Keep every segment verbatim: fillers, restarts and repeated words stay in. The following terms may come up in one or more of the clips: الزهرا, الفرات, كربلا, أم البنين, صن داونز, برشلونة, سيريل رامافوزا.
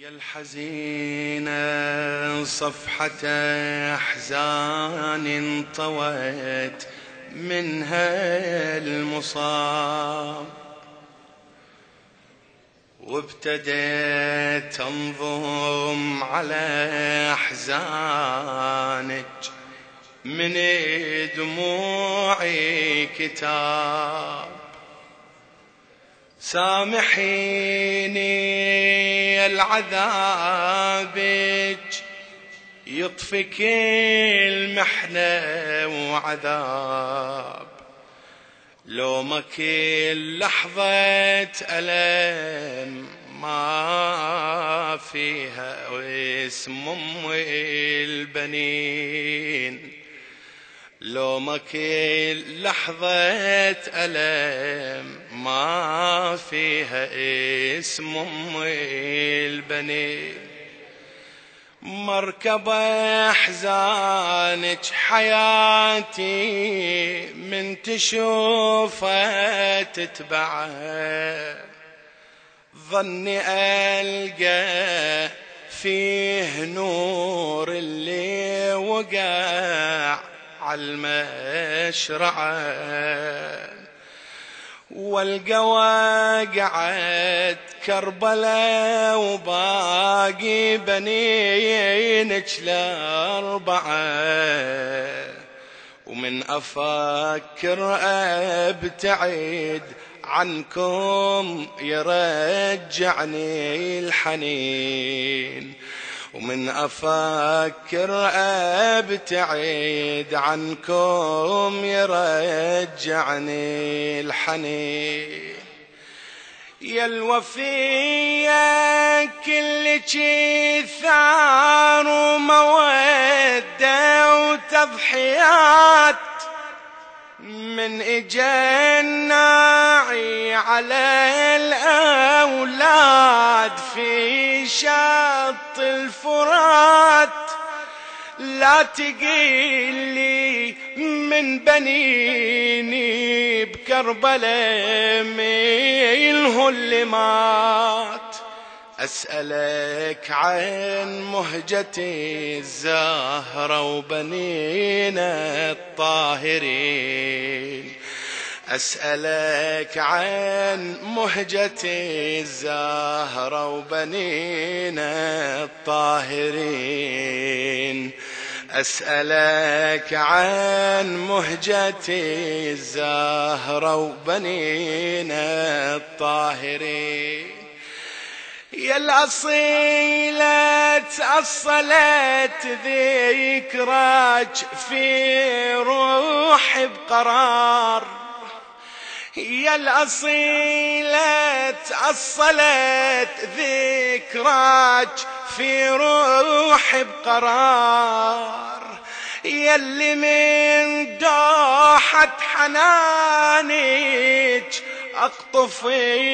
يا الحزينة صفحة أحزان طوت منها المصاب، وابتدت تنظم على أحزانك من دموعي كتاب. سامحيني العذابك يطفك المحنة وعذاب، لومك لحظة ألم ما فيها اسم أم البنين، لومك لحظة ألم ما فيها اسم أم البنين. مركب أحزانك حياتي من تشوفها تتبعها، ظني ألقى فيه نور اللي وقع عالمشرعة، والقوى قعد كربلا وباقي بنينك الأربعة، ومن أفكر أبتعد عنكم يرجعني الحنين، ومن أفكر أبتعد عنكم يرجعني الحنين. يا الوفية كلك إثار ومودة وتضحيات، من إجناعي على الأولاد في شط الفرات، لا تقيلي من بنيني بكربلا ميله اللي مات. أسألك عن مهجة الزهرا وبنين الطاهرين، أسألك عن مهجة الزهرا وبنين الطاهرين، أسألك عن مهجة الزهرا وبنين الطاهرين. يا الأصيلة تأصلت ذكراك في روحي بقرار، يا الأصيلة تأصلت ذكراك في روحي بقرار، يلي من دوحة حنانك أقطف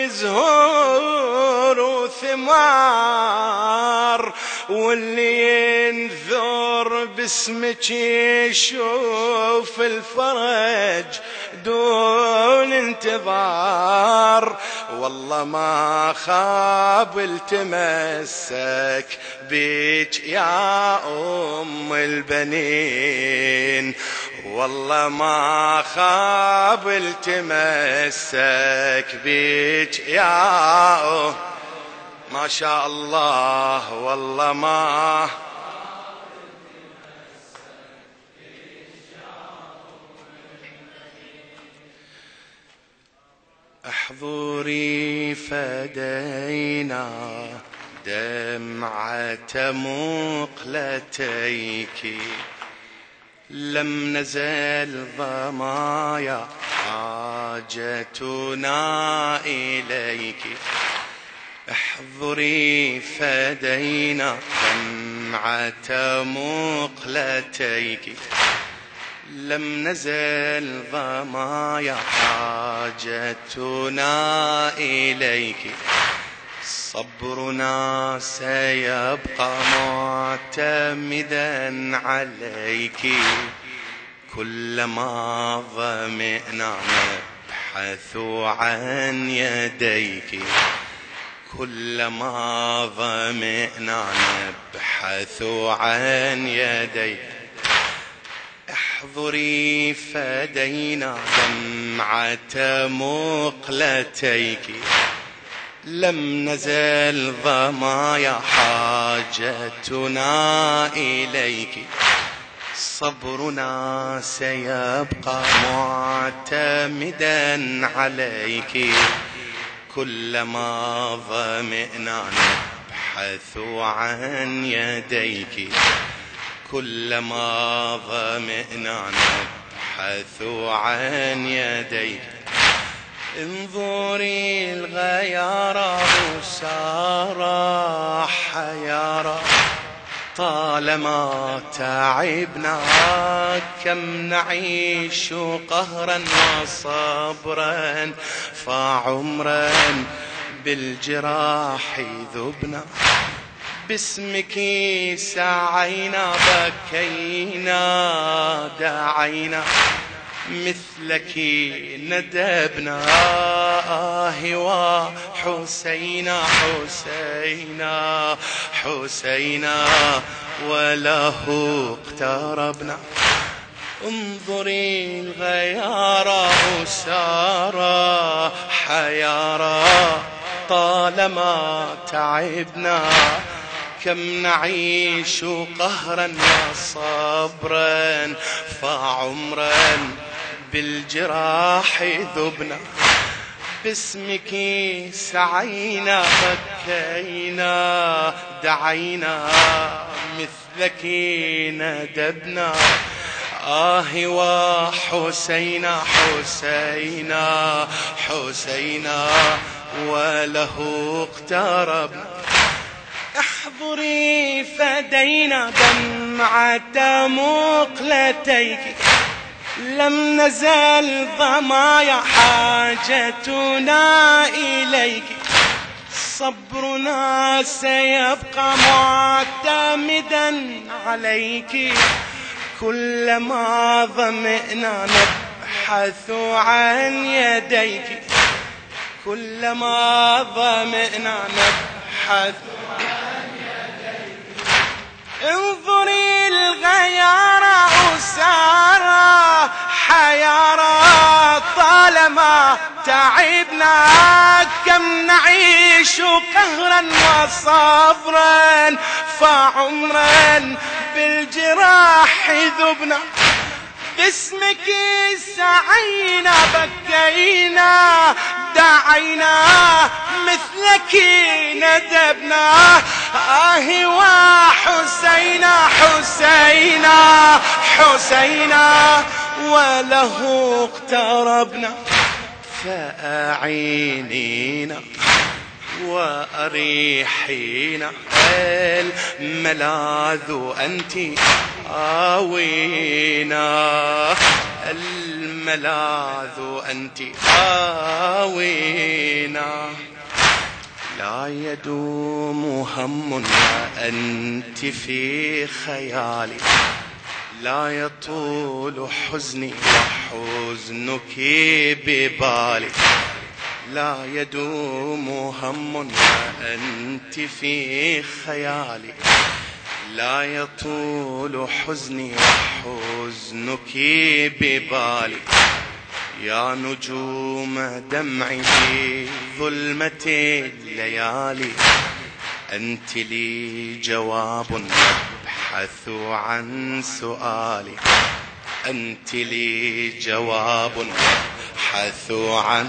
زهور وثمار، واللي ينذر باسمك يشوف الفرج دون انتظار. والله ما خاب التمسك بيك يا أم البنين، والله ما خاب التمسك بيك يا أم، ما شاء الله. والله ما احضري فدينا دمعة مقلتيك، لم نزل ضمايا حاجتنا إليك. احضري فدينا دمعة مقلتيك، لم نزل ضمايا حاجتنا إليك. صبرنا سيبقى معتمدا عليك، كلما ظمئنا نبحث عن يديك، كلما ظمئنا نبحث عن يدي احضري فدينا دمعة مقلتيك لم نزل ضمايا حاجتنا إليك صبرنا سيبقى معتمدا عليك كلما ظمئنا نبحث عن يديك كلما ظمئنا نبحث عن يديك انظري الغيارة سارة حيارة طالما تعبنا كم نعيش قهرا وصبرا فعمرا بالجراح ذبنا باسمك سعينا بكينا دعينا مثلك ندبنا آهوا حسينا حسينا حسينا وله اقتربنا انظري الغيارة سارة حيارة طالما تعبنا كم نعيش قهرا وصبرا فعمرا بالجراح ذبنا باسمك سعينا بكينا دعينا مثلك ندبنا آه وحسينا حسينا حسينا وله اقتربنا احضري فدينا دمعة مقلتيك لم نزل ضمايا حاجتنا إليك صبرنا سيبقى معتمدا عليك كلما ظمئنا نبحث عن يديك كلما ظمئنا نبحث عن يديك انظري الغيارة سارة حيارة طالما تعبنا كم نعيش قهرا وصبرا فعمرا بالجراح ذبنا باسمك سعينا بكينا دعينا مثلك ندبنا آه وحسينا حسينا حسينا وله اقتربنا فأعينينا وأريحينا الملاذ أنت آوينا الملاذ أنت آوينا لا يدوم هم وأنت في خيالي لا يطول حزني وحزنك ببالي لا يدوم هم وأنت في خيالي لا يطول حزني وحزنك ببالي يا نجوم دمعي في ظلمة الليالي أنت لي جواب أبحث عن سؤالي أنت لي جواب أبحث عن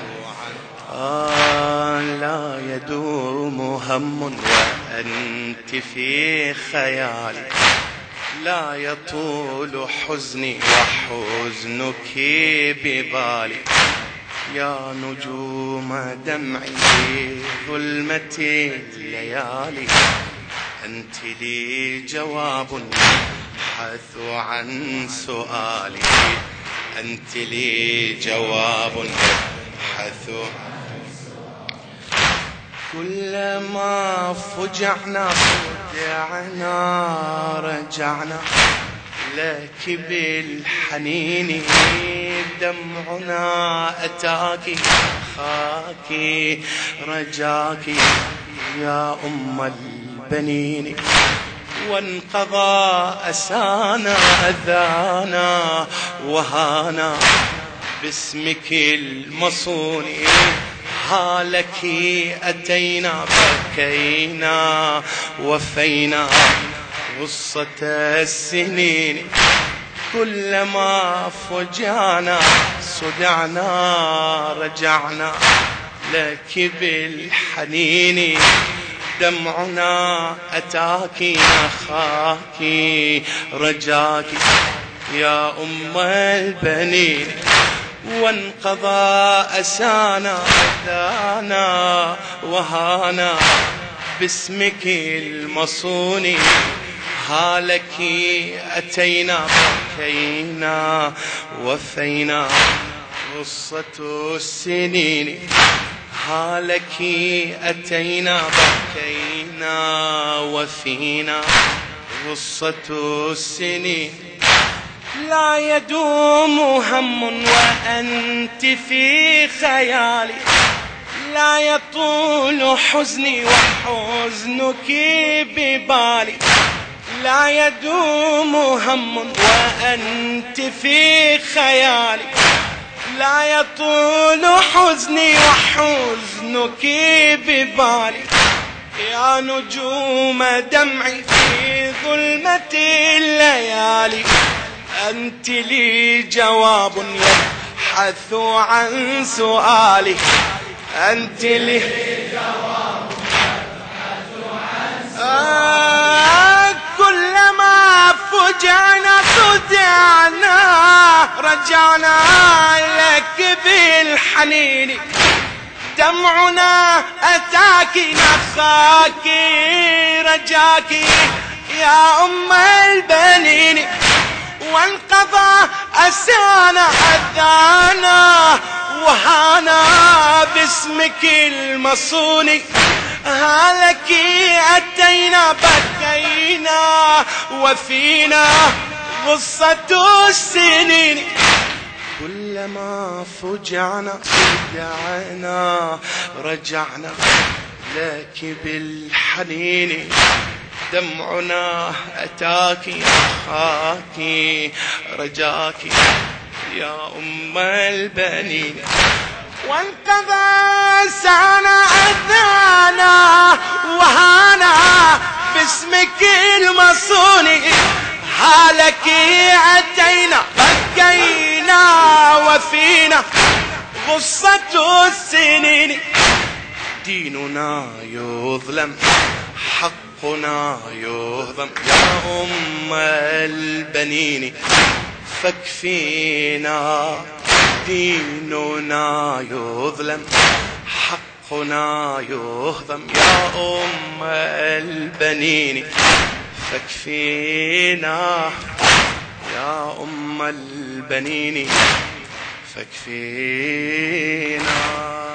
آه لا يدوم هم وأنت في خيالي لا يطول حزني وحزنك ببالي يا نجوم دمعي في ظلمة الليالي أنت لي جواب أبحث عن سؤالي أنت لي جواب أبحث عن كلما فجعنا فجعنا رجعنا لك بالحنين دمعنا أتاكِ أخاكِ رجاكِ يا أم البنين، وانقضى أسانا أذانا وهانا باسمك المصون، ها لك أتينا بكينا وفينا غصة السنين، كلما فجعنا صدعنا رجعنا لك بالحنين، دمعنا أتاكِ أخاكِ رجاكِ يا أم البنين، وانقضى أسانا أذانا وهانا باسمك المصون، ها لك أتينا بكينا وفينا غصة السنين، ها لك أتينا بكينا وفينا غصة السنين، لا يدوم هم وأنت في خيالي، لا يطول حزني وحزنك ببالي، لا يدوم هم وأنت في خيالي، لا يطول حزني وحزنك ببالي، يا نجوم دمعي في ظلمة الليالي، أنت لي جواب يبحث عن سؤالي، أنت لي جواب يبحث عن سؤالي، كلما فجعنا صدعنا رجعنا لك بالحنين، دمعنا أتاكِ أخاكِ رجاكِ يا أم البنين، وانقضى أسانا أذانا وهانا باسمك المصون، ها لك أتينا بكينا وفينا غصة السنين، كلما فجعنا صدعنا رجعنا لك بالحنين، دمعنا أتاكِ أخاكِ رجاكِ يا أم البنين، وانقضى أسانا أذانا وهانا باسمك المصون، ها لك أتينا بكينا وفينا غصة السنين، ديننا يظلم حقنا يهضم يا أم البنين، فاكفينا ديننا يظلم حقنا يهضم يا أم البنين، فاكفينا يا أم البنين، فاكفينا.